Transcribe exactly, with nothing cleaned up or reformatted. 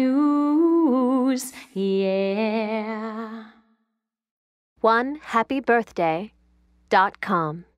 news, yeah. one happy birthday dot com